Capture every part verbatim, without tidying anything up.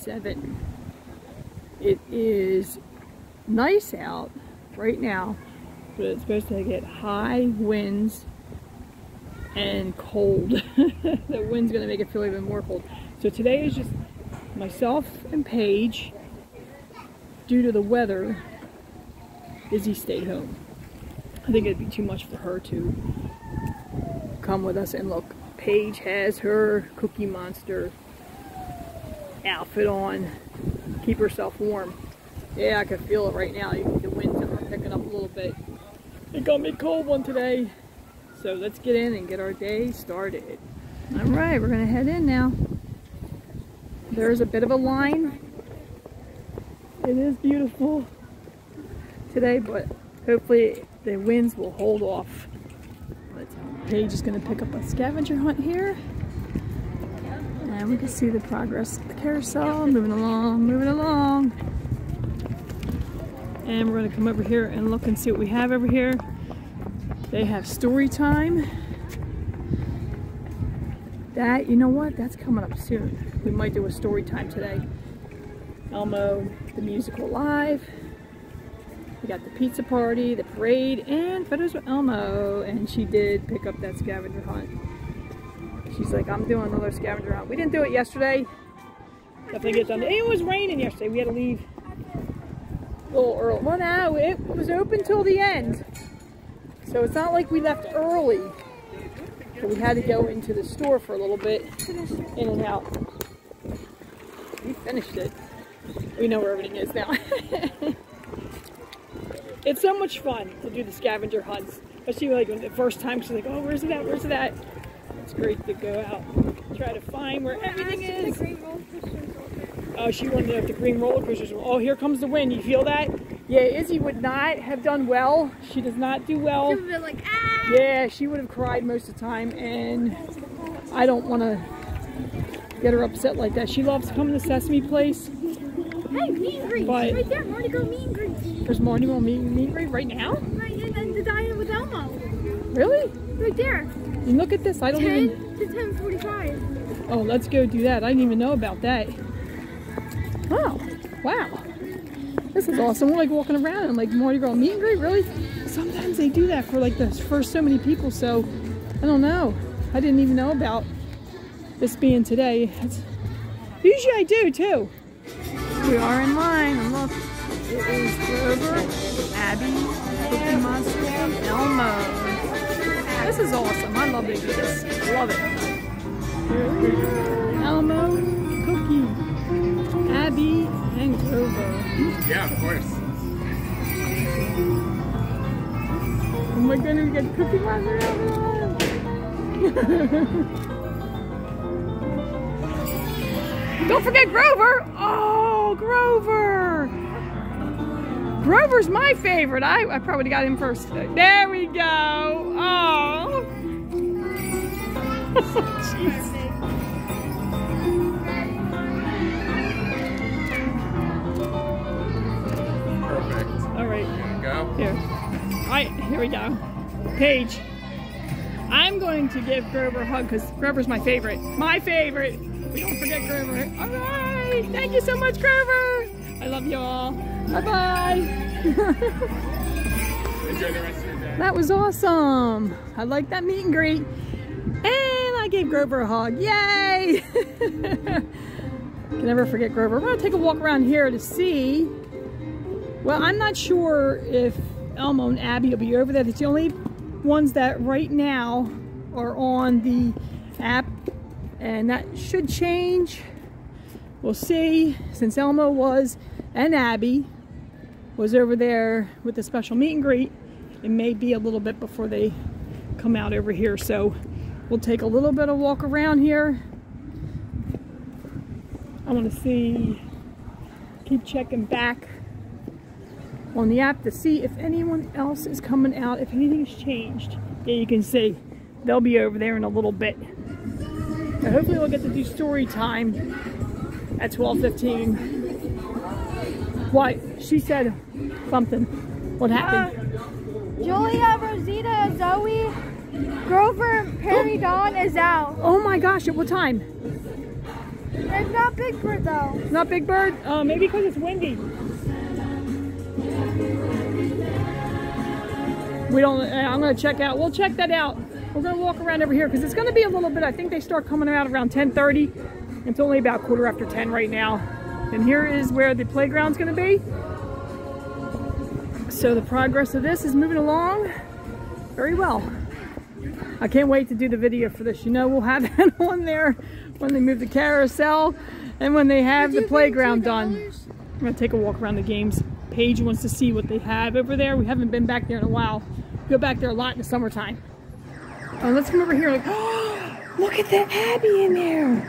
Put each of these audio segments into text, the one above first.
seven. It is nice out right now, but it's supposed to get high winds and cold. The wind's gonna make it feel even more cold. So today is just myself and Paige. Due to the weather, Izzy stayed home. I think it'd be too much for her to come with us. And look, Paige has her Cookie Monster outfit on. Keep herself warm. Yeah, I can feel it right now. The winds are picking up a little bit. It got me a cold one today. So let's get in and get our day started. All right, we're gonna head in now. There's a bit of a line. It is beautiful today, but hopefully the winds will hold off. Paige is going to pick up a scavenger hunt here. And we can see the progress of the carousel, moving along, moving along. And we're going to come over here and look and see what we have over here. They have story time. That, you know what, that's coming up soon. We might do a story time today. Elmo, the musical live. We got the pizza party, the parade, and photos with Elmo. And she did pick up that scavenger hunt. She's like, I'm doing another scavenger hunt. We didn't do it yesterday. Definitely get done. It was raining yesterday. We had to leave a little early. Well, no, it was open till the end. So it's not like we left early. But we had to go into the store for a little bit, in and out. We finished it. We know where everything is now. It's so much fun to do the scavenger hunts, especially like when the first time she's like, oh, where's that, where's that? It's great to go out and try to find where everything is. The green roller coasters. Oh, she wanted to know if the green roller coasters were. Oh, here comes the wind. You feel that? Yeah, Izzy would not have done well. She does not do well. She would have been like, ah! Yeah, she would have cried most of the time, and I don't want to get her upset like that. She loves coming to Sesame Place. Hey, meet and greet. Right there, more to go meet and greet. There's more to go meet and greet right now? Right, and then the diner with Elmo. Really? Right there. And look at this, I don't even... ten to ten forty-five. Oh, let's go do that. I didn't even know about that. Oh, wow. This is awesome. We're like walking around and like Mardi Gras meet and greet, really? Sometimes they do that for like the first so many people, so I don't know. I didn't even know about this being today. It's... Usually I do too. We are in line, and look, it is Grover, Abby, Cookie Monster, and Elmo. This is awesome. I love these. Love it. Elmo, Cookie, Abby, and Grover. Yeah, of course. Oh my goodness, we got Cookie Monster and Elmo. Don't forget Grover! Oh, Grover! Grover's my favorite. I, I probably got him first. There we go. Oh. Perfect. All right. Here we go. Here. All right, here we go. Paige, I'm going to give Grover a hug because Grover's my favorite. My favorite. We don't forget Grover. Alright! Thank you so much, Grover! I love y'all. Bye-bye! Enjoy the rest of your day. That was awesome! I like that meet and greet. And I gave Grover a hug. Yay! Can never forget Grover. We're going to take a walk around here to see. Well, I'm not sure if Elmo and Abby will be over there. It's the only ones that right now are on the app. And that should change. We'll see, since Elmo was, and Abby was over there with the special meet and greet. It may be a little bit before they come out over here. So we'll take a little bit of walk around here. I want to see, keep checking back on the app to see if anyone else is coming out, if anything's changed. Yeah, you can see they'll be over there in a little bit. So hopefully we'll get to do story time at twelve fifteen. What? She said something. What happened? Uh, Julia, Rosita, Zoe, Grover, Prairie Dawn is out. Oh my gosh, at what time? It's not Big Bird though. It's not Big Bird? Uh, maybe because it's windy. We don't, I'm gonna check out, we'll check that out. We're gonna walk around over here because it's gonna be a little bit, I think they start coming out around ten thirty. It's only about quarter after ten right now. And here is where the playground's gonna be. So the progress of this is moving along very well. I can't wait to do the video for this. You know, we'll have that on there when they move the carousel and when they have the playground done. I'm gonna take a walk around the games. Paige wants to see what they have over there. We haven't been back there in a while. We go back there a lot in the summertime. Oh, let's come over here. Like, oh, look at that Abby in there.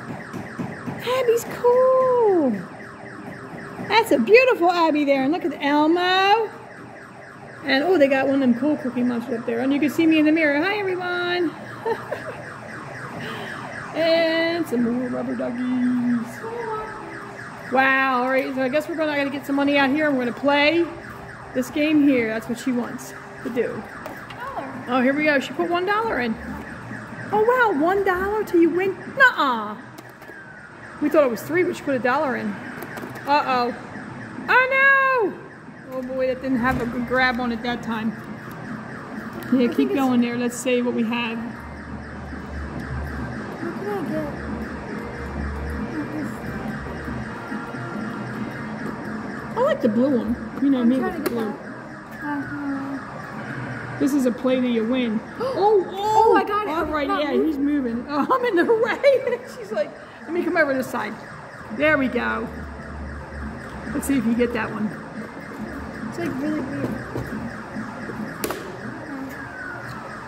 Abby's cool. That's a beautiful Abby there. And look at Elmo. And oh, they got one of them cool Cookie Monster up there. And you can see me in the mirror. Hi, everyone. And some more rubber duggies. Wow, all right, so I guess we're gonna, I gotta get some money out here. We're gonna play this game here. That's what she wants to do. Oh, here we go. She put one dollar in. Oh, wow, one dollar till you win? Nuh-uh. We thought it was three, but she put a dollar in. Uh-oh. Oh, no! Oh, boy, that didn't have a good grab on it that time. Yeah, I keep going there. Let's see what we have. What can I get? I like the blue one. You know me with the blue. Uh-huh. This is a play that you win. Oh, oh, oh, I got it. All right, yeah, he's moving. Oh, I'm in the way. She's like, let me come over this side. There we go. Let's see if you get that one. It's like really weird.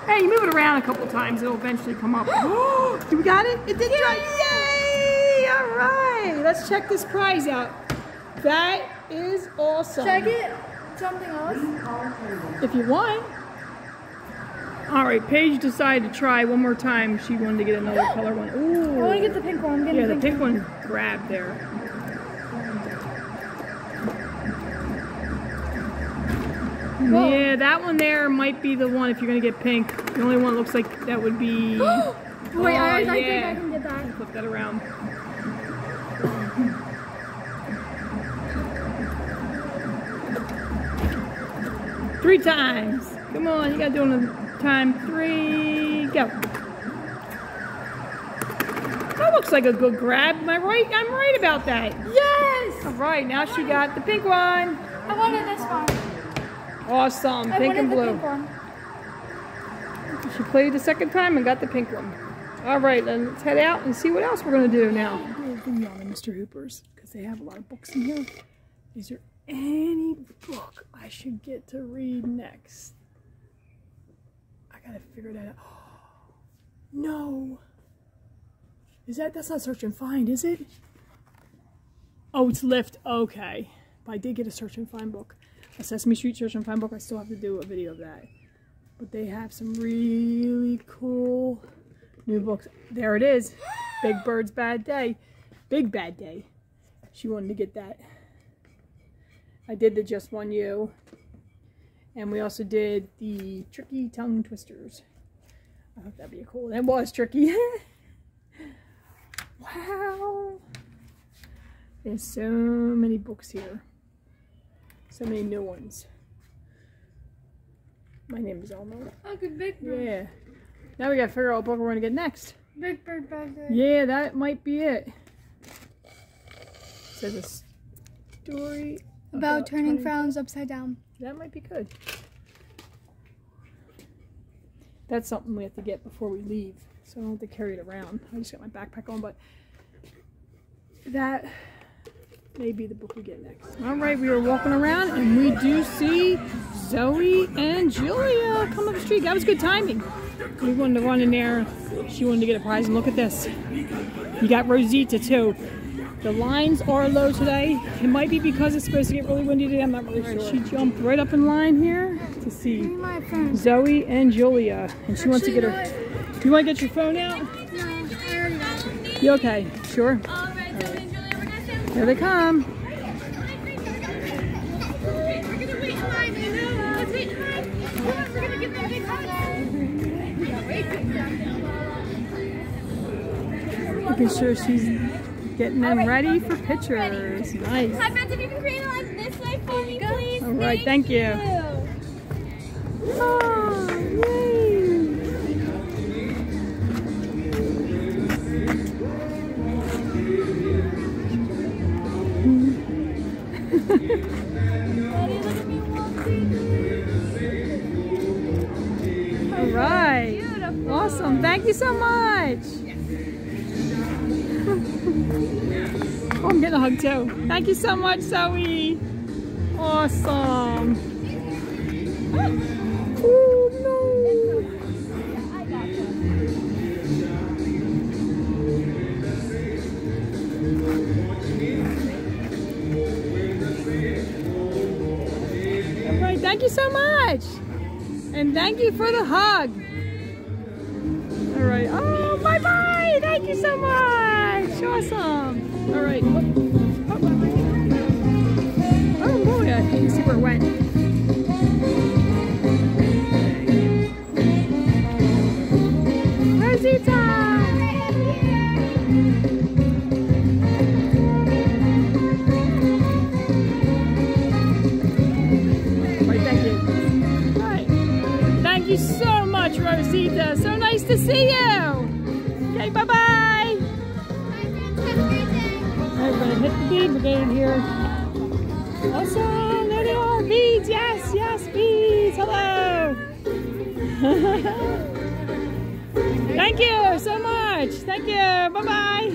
Hey, you move it around a couple times, it'll eventually come up. Oh, we got it? It did try. Yay! All right, let's check this prize out. That is awesome. Should I get something else? If you want. All right, Paige decided to try one more time. She wanted to get another color one. Ooh. I want to get the pink one. I'm getting yeah, the pink, pink one. one grabbed there. Whoa. Yeah, that one there might be the one if you're going to get pink. The only one looks like that would be... Wait, oh, I, I yeah. think I can get that. Flip that around. Three times. Come on, you gotta do it another time. Three, go. That looks like a good grab. Am I right? I'm right about that. Yes! All right, now she got the pink one. I wanted this one. Awesome, I pink and blue. The pink one. She played the second time and got the pink one. All right, then let's head out and see what else we're gonna do now. We're gonna be on the Mister Hooper's because they have a lot of books in here. These are any book I should get to read next. I gotta figure that out. Oh, no. Is that, that's not search and find, is it? Oh, it's Lyft, okay. But I did get a search and find book. A Sesame Street search and find book, I still have to do a video of that. But they have some really cool new books. There it is, Big Bird's Bad Day. Big Bad Day. She wanted to get that. I did the Just One You, and we also did the Tricky Tongue Twisters. I hope that'd be a cool one. That was tricky. Wow. There's so many books here. So many new ones. My name is Elmo. Look at Big Bird. Yeah. Now we gotta figure out what book we're gonna get next. Big Bird Bag. Yeah, that might be it. So the story... About, about turning twenty frowns upside down. That might be good. That's something we have to get before we leave, so I don't have to carry it around. I just got my backpack on, but that may be the book we get next. All right, we were walking around, and we do see Zoe and Julia come up the street. That was good timing. We wanted to run in there. She wanted to get a prize, and look at this. You got Rosita, too. The lines are low today. It might be because it's supposed to get really windy today. I'm not really sure. She jumped right up in line here to see Zoe and Julia. And she Actually, wants to get her... Do you want to get your phone out? No, I already got it. You okay? Sure. All right, All right. Zoe and Julia, we're going to Here they come. We're going to wait in line. Let's wait in line. Come on, we're going to get that big hug. We got way too down now. You can sure she's... Getting them right, ready for pictures. Ready. Nice. Hi, friends, if you can create it like this way for me, please. All right, thank, thank you. you. Oh, Daddy, look at me walking. All right. Beautiful. Awesome. Thank you so much. Oh, I'm getting a hug too. Thank you so much, Zoe. Awesome. Oh no. All right, thank you so much. And thank you for the hug. All right. Oh, bye-bye. Thank you so much. Awesome. All right. Oh, oh boy, I can see where it went. Rosita! All right, thank you. All right. Thank you so much, Rosita. So nice to see you. Okay, bye-bye. We're gonna hit the bee brigade here. Awesome! There they are! Bees! Yes! Yes! Bees! Hello! Thank you so much! Thank you! Bye-bye!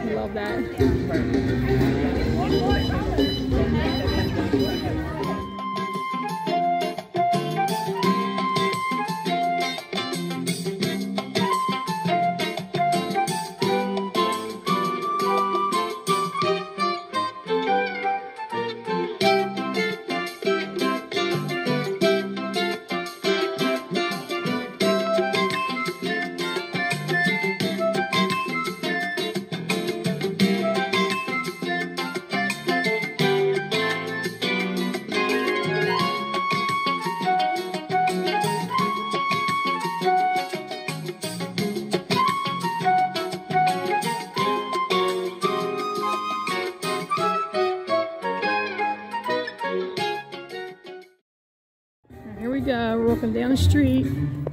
I love that. Down the street,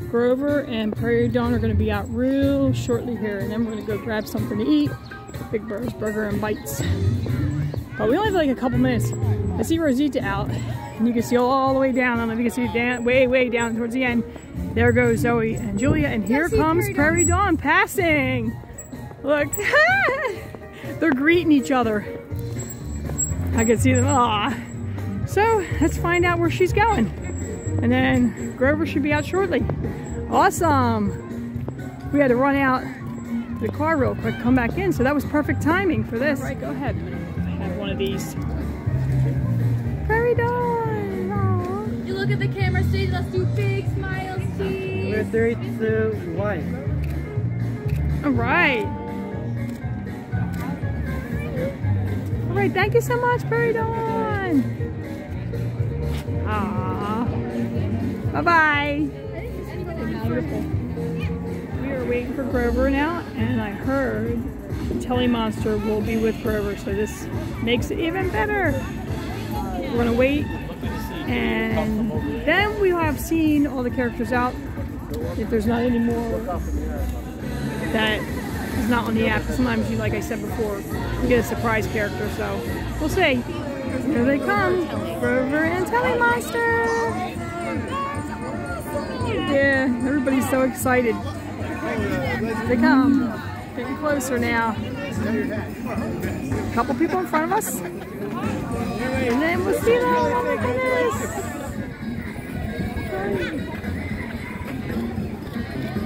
Grover and Prairie Dawn are going to be out real shortly here, and then we're going to go grab something to eat. Big Bird's Burger and Bites. But we only have like a couple minutes. I see Rosita out, and you can see all the way down. I don't know if you can see it down, way, way down towards the end. There goes Zoe and Julia, and here comes Prairie Dawn, Prairie Dawn passing. Look, they're greeting each other. I can see them. Ah, so let's find out where she's going, and then Grover should be out shortly. Awesome. We had to run out to the car real quick, come back in, so that was perfect timing for this. All right, go ahead. I have one of these. Prairie Dawn. Aww. You look at the camera, see, let's do big smiles, please. We're three, two, one. All right. All right, thank you so much, Prairie Dawn. Aww. Bye-bye. Beautiful. We are waiting for Grover now, and I heard Telly Monster will be with Grover, so this makes it even better. We're gonna wait, and then we have seen all the characters out. If there's not any more that is not on the app, sometimes, you, like I said before, you get a surprise character, so we'll see. Here they come, Grover and Telly Monster. Yeah, everybody's so excited. They come. Getting closer now. A couple people in front of us. And then we'll see them. Oh my goodness.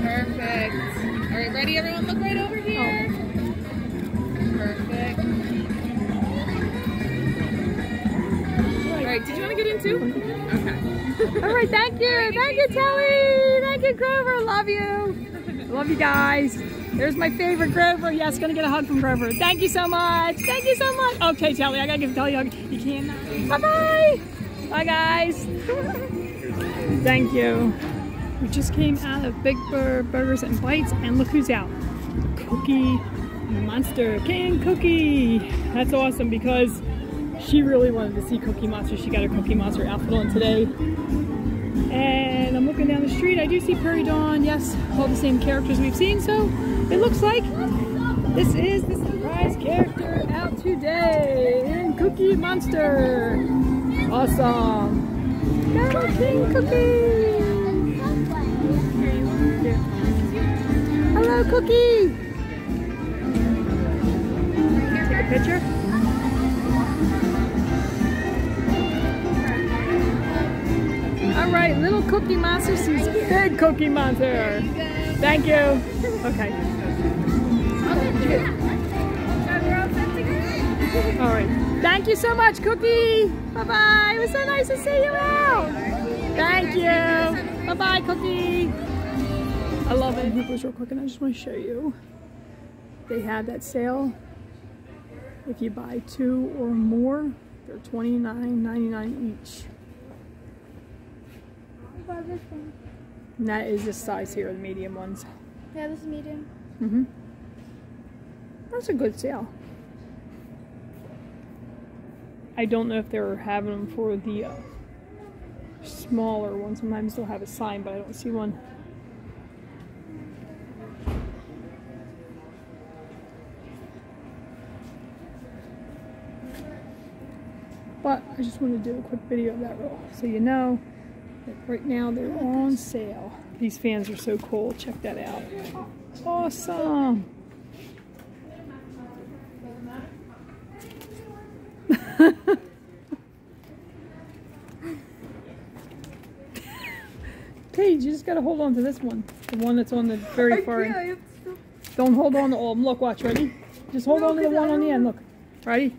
Perfect. Alright, ready everyone? Look right over here. Oh. Perfect. Alright, did you want to get in too? Okay. All right, thank you. Thank you, Telly. Thank you, Grover. Love you. Love you guys. There's my favorite, Grover. Yes, gonna get a hug from Grover. Thank you so much. Thank you so much. Okay, Telly, I gotta give Telly a hug. You can. Bye-bye. Bye, guys. Thank you. We just came out of Big Bird Burgers and Bites, and look who's out. Cookie Monster King Cookie. That's awesome because she really wanted to see Cookie Monster. She got her Cookie Monster outfit on today. And I'm looking down the street. I do see Prairie Dawn. Yes, all the same characters we've seen. So it looks like this is the surprise character out today in Cookie Monster. Awesome. Go King Cookie. Hello, Cookie. Take a picture. Alright, little Cookie Monster sees big Cookie Monster. Thank you. Okay. Alright. Thank you so much, Cookie. Bye-bye. It was so nice to see you out. Thank you. Bye-bye, Cookie. I love it. Real quick, and I just want to show you. They have that sale. If you buy two or more, they're twenty-nine ninety-nine each. This one. And that is this size here, the medium ones. Yeah, this is medium. Mm-hmm. That's a good sale. I don't know if they're having them for the uh, smaller ones. Sometimes they'll have a sign, but I don't see one. But I just want to do a quick video of that roll so you know. Right now they're on sale. These fans are so cool. Check that out. Awesome. Paige, you just gotta hold on to this one. The one that's on the very far end. Don't hold on to all of them. Look, watch, ready? Just hold no, on to the one on the end. Look. Ready?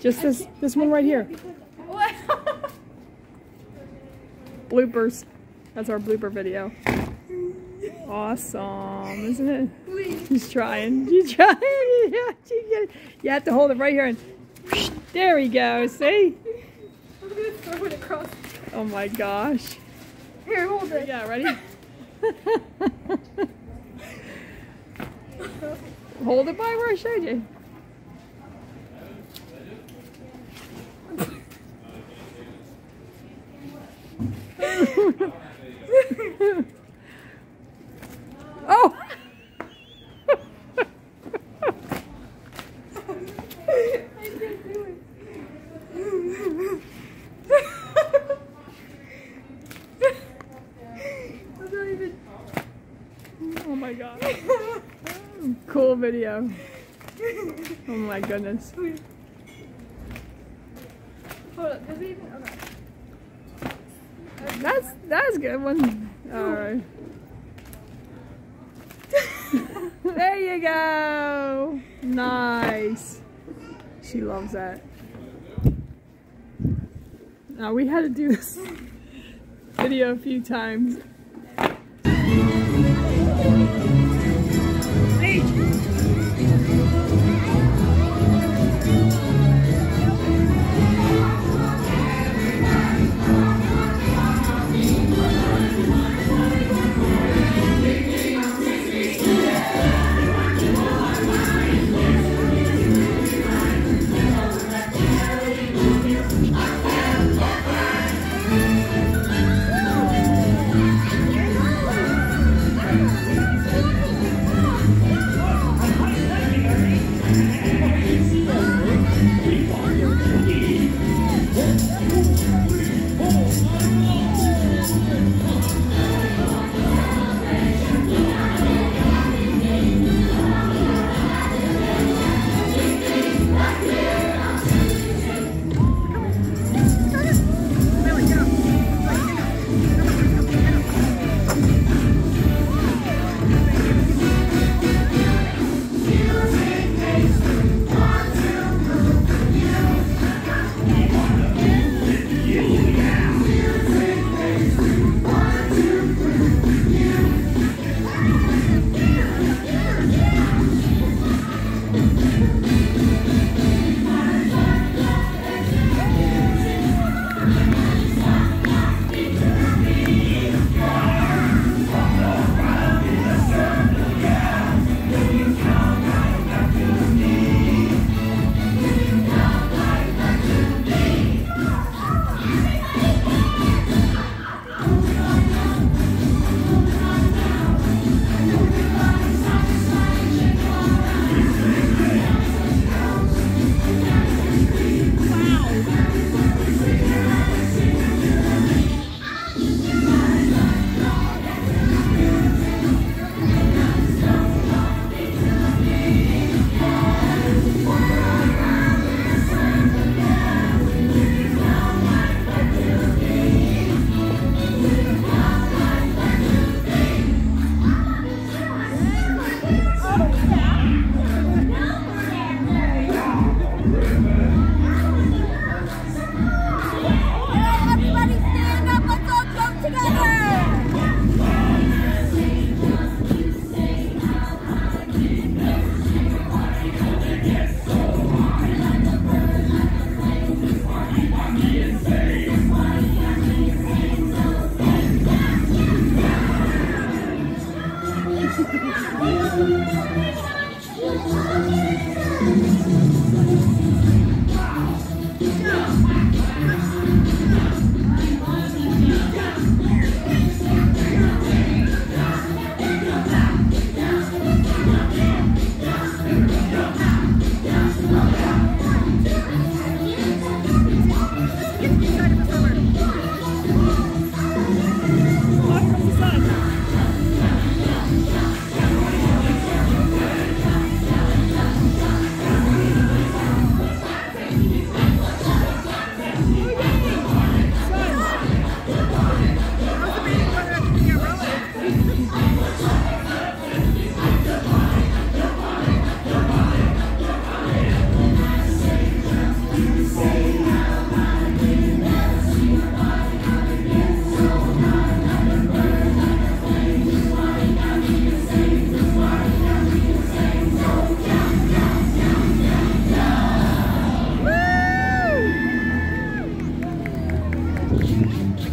Just this this one right here. Bloopers. That's our blooper video. Awesome, isn't it? Please. She's trying. She's trying. Yeah, she get it. You have to hold it right here and whoosh, there we go. See? I'm gonna throw it across. Oh my gosh. Here, hold it. Yeah, ready? Hold it by where I showed you. Oh! I can't do it. I'm not even... Oh my god. Cool video. Oh my goodness. Hold up, does it even... Okay. That's that's a good one. All right. There you go. Nice. She loves that. Now we had to do this video a few times. Thank you.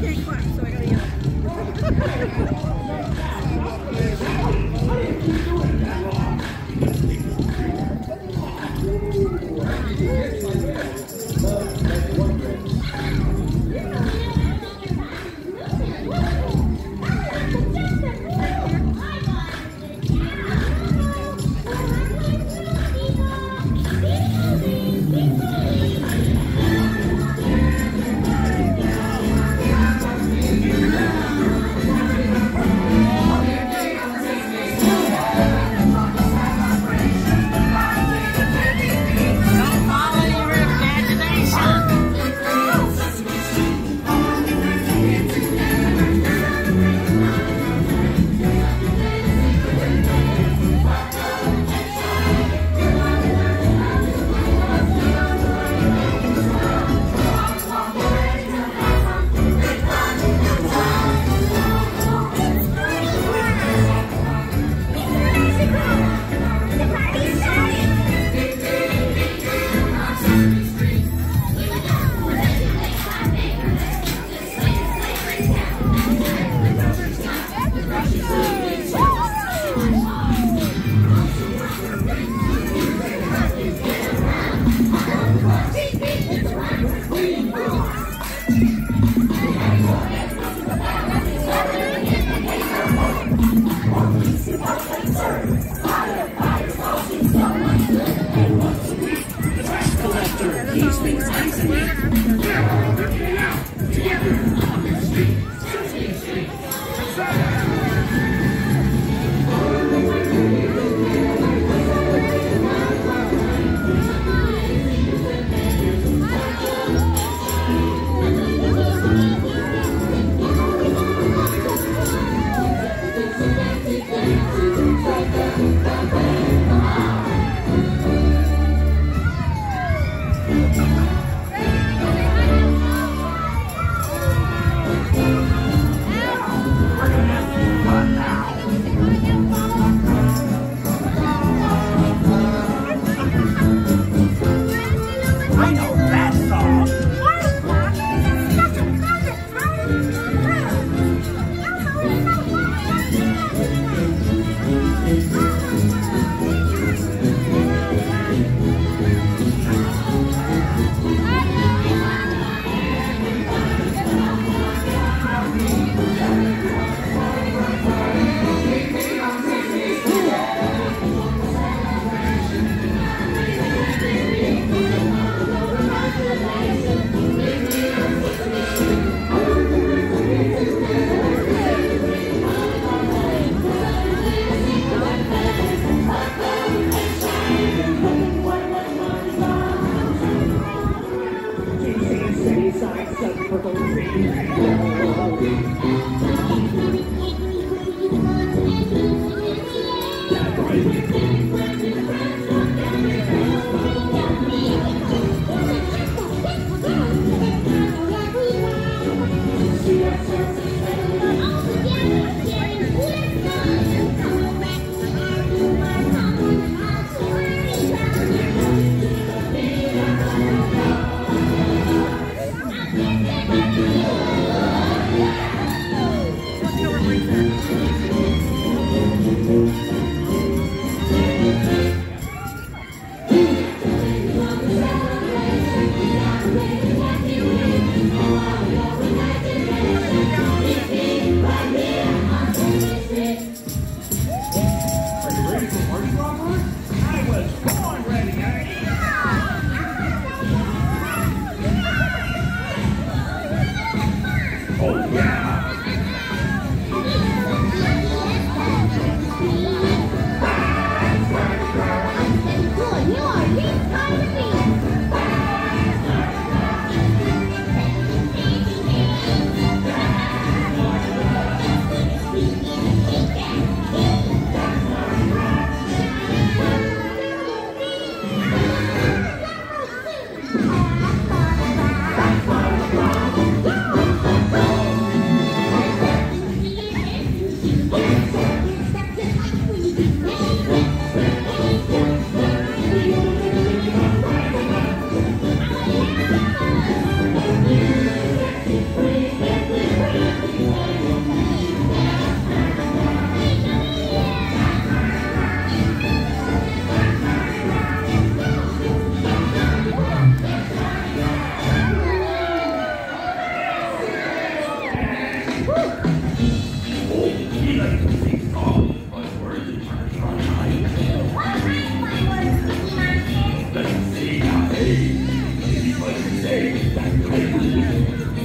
can't climb, so I gotta yell.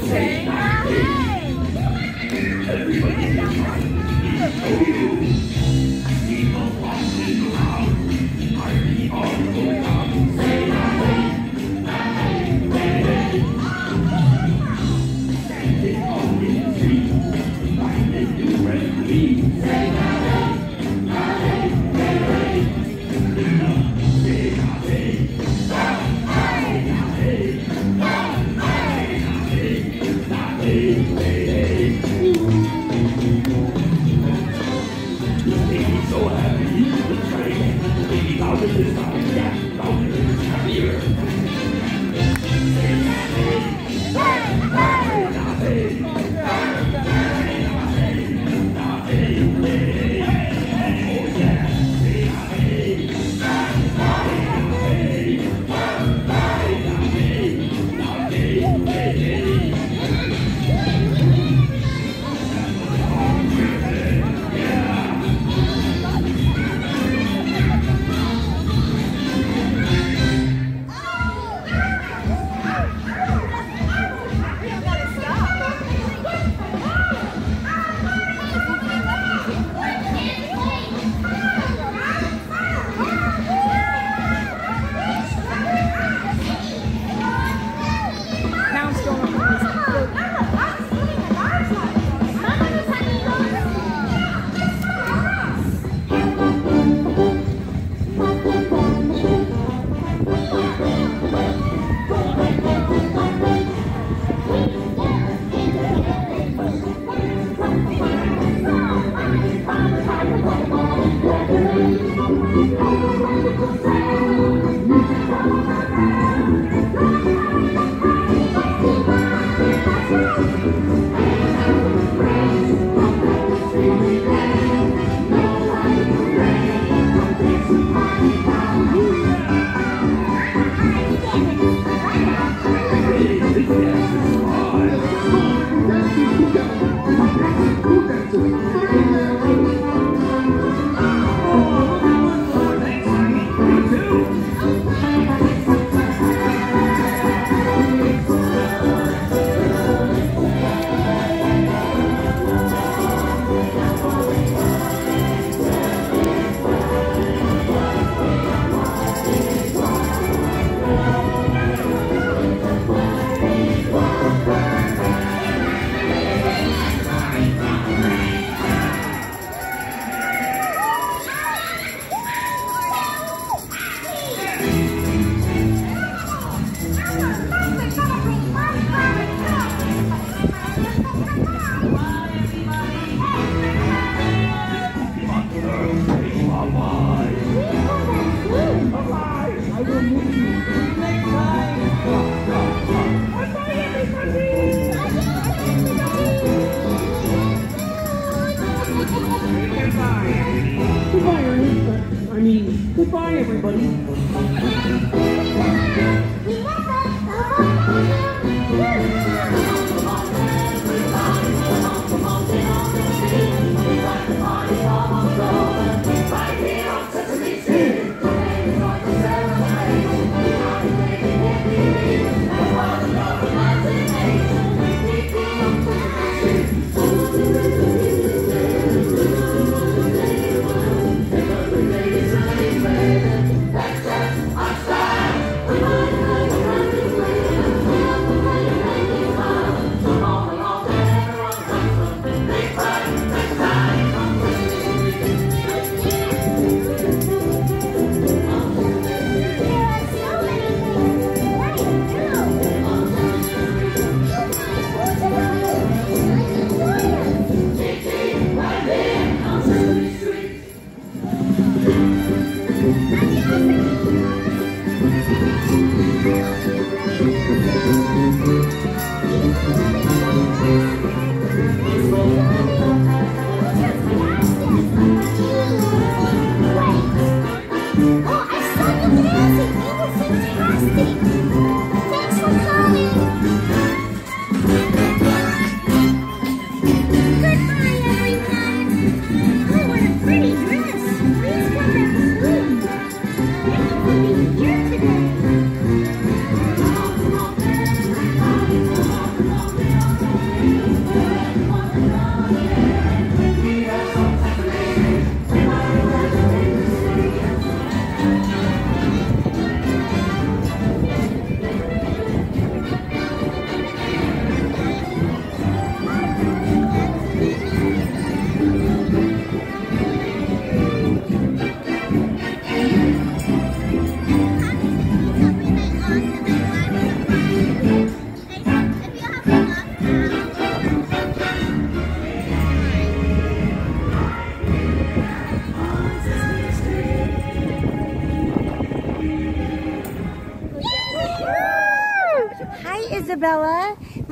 train arrives! Everybody is right. People watching around. Are we all going on? Say Going on.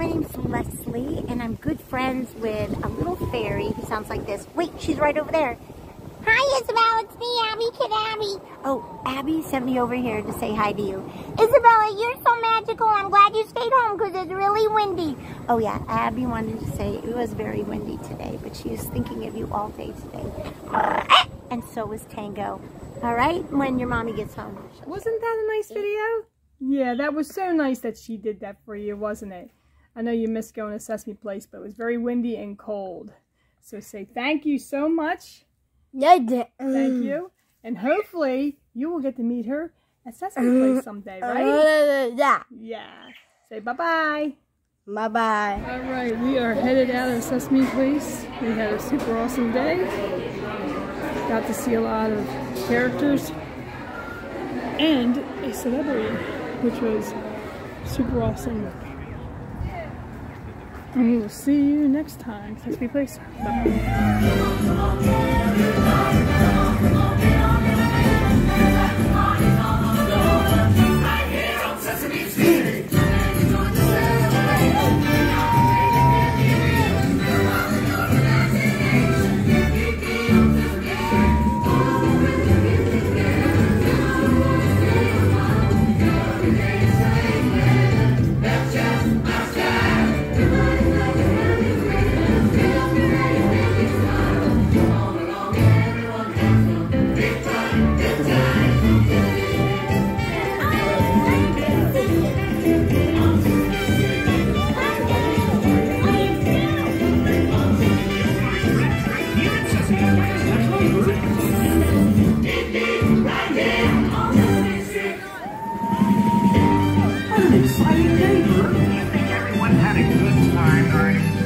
My name's Leslie, and I'm good friends with a little fairy who sounds like this. Wait, she's right over there. Hi, Isabella. It's me, Abby Cadabby. Oh, Abby sent me over here to say hi to you. Isabella, you're so magical. I'm glad you stayed home because it's really windy. Oh, yeah. Abby wanted to say it was very windy today, but she was thinking of you all day today. Uh, and so was Tango. All right? When your mommy gets home. Wasn't that a nice video? Yeah, that was so nice that she did that for you, wasn't it? I know you missed going to Sesame Place, but it was very windy and cold. So say thank you so much. Yeah, thank you. And hopefully you will get to meet her at Sesame Place someday, right? Yeah. Yeah. Say bye-bye. Bye-bye. All right, we are headed out of Sesame Place. We had a super awesome day. Got to see a lot of characters and a celebrity, which was super awesome. And we will see you next time. Sesame Place. Bye.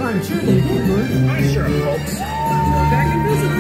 I'm sure they did, Bert. I sure, folks. Go back and visit.